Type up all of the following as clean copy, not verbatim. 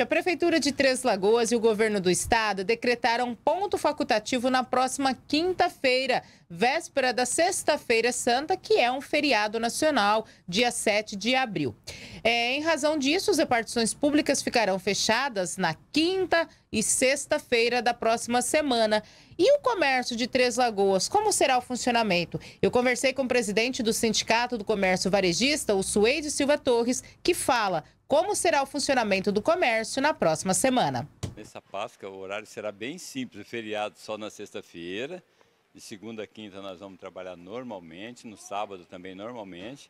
A Prefeitura de Três Lagoas e o Governo do Estado decretaram ponto facultativo na próxima quinta-feira, véspera da Sexta-feira Santa, que é um feriado nacional, dia 7 de abril. Em razão disso, as repartições públicas ficarão fechadas na quinta e sexta-feira da próxima semana. E o comércio de Três Lagoas, como será o funcionamento? Eu conversei com o presidente do Sindicato do Comércio Varejista, o Sueide Silva Torres, que fala como será o funcionamento do comércio na próxima semana. Nessa Páscoa, o horário será bem simples, feriado só na sexta-feira. De segunda a quinta nós vamos trabalhar normalmente, no sábado também normalmente.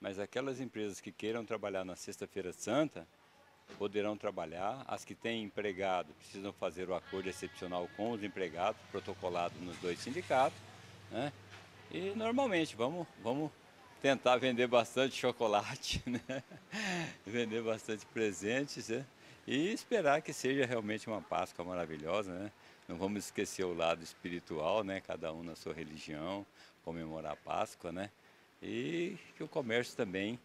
Mas aquelas empresas que queiram trabalhar na Sexta-feira Santa poderão trabalhar. As que têm empregado precisam fazer o acordo excepcional com os empregados, protocolado nos dois sindicatos, né? E normalmente vamos tentar vender bastante chocolate, né? Vender bastante presentes, né? E esperar que seja realmente uma Páscoa maravilhosa, né? Não vamos esquecer o lado espiritual, né? Cada um na sua religião, comemorar a Páscoa, né? E que o comércio também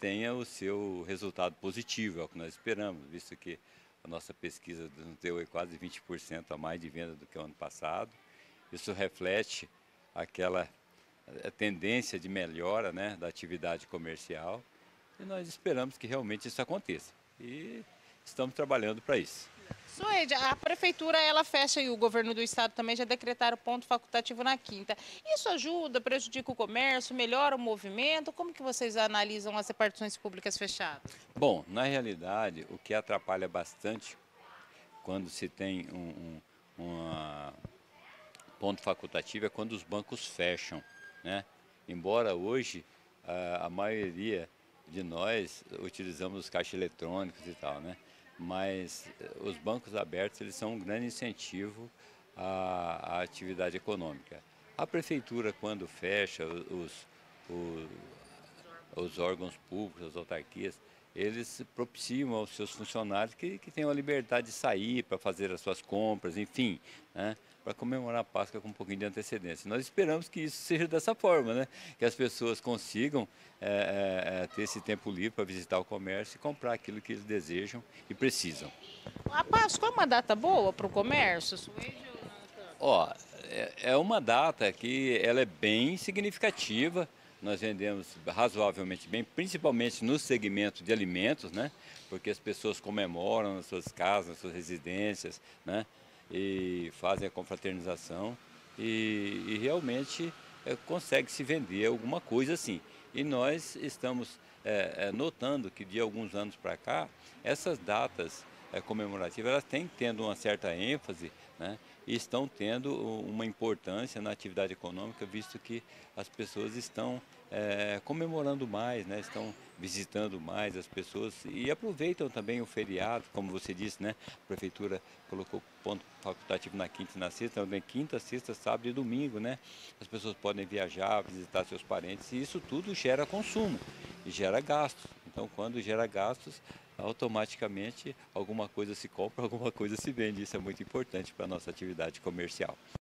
tenha o seu resultado positivo, é o que nós esperamos, visto que a nossa pesquisa deu quase 20% a mais de venda do que o ano passado. Isso reflete aquela tendência de melhora, né, da atividade comercial, e nós esperamos que realmente isso aconteça. E estamos trabalhando para isso. Sueide, a Prefeitura ela fecha e o Governo do Estado também já decretaram ponto facultativo na quinta. Isso ajuda, prejudica o comércio, melhora o movimento? Como que vocês analisam as repartições públicas fechadas? Bom, na realidade, o que atrapalha bastante quando se tem um ponto facultativo é quando os bancos fecham, né? Embora hoje a maioria de nós utilizamos os caixas eletrônicos e tal, né? Mas os bancos abertos eles são um grande incentivo à atividade econômica. A prefeitura, quando fecha, os órgãos públicos, as autarquias, eles propiciam aos seus funcionários que tenham a liberdade de sair para fazer as suas compras, enfim, né, para comemorar a Páscoa com um pouquinho de antecedência. Nós esperamos que isso seja dessa forma, né, que as pessoas consigam ter esse tempo livre para visitar o comércio e comprar aquilo que eles desejam e precisam. A Páscoa é uma data boa para o comércio? Ó, é uma data que ela é bem significativa. Nós vendemos razoavelmente bem, principalmente no segmento de alimentos, né? Porque as pessoas comemoram nas suas casas, nas suas residências, né? E fazem a confraternização e realmente consegue se vender alguma coisa assim. E nós estamos notando que de alguns anos para cá, essas datas comemorativas, elas têm tendo uma certa ênfase, né? E estão tendo uma importância na atividade econômica, visto que as pessoas estão comemorando mais, né? Estão visitando mais as pessoas e aproveitam também o feriado, como você disse, né? A prefeitura colocou ponto facultativo na quinta e na sexta, então, quinta, sexta, sábado e domingo, né? As pessoas podem viajar, visitar seus parentes e isso tudo gera consumo e gera gastos. Então, quando gera gastos, automaticamente alguma coisa se compra, alguma coisa se vende. Isso é muito importante para a nossa atividade comercial.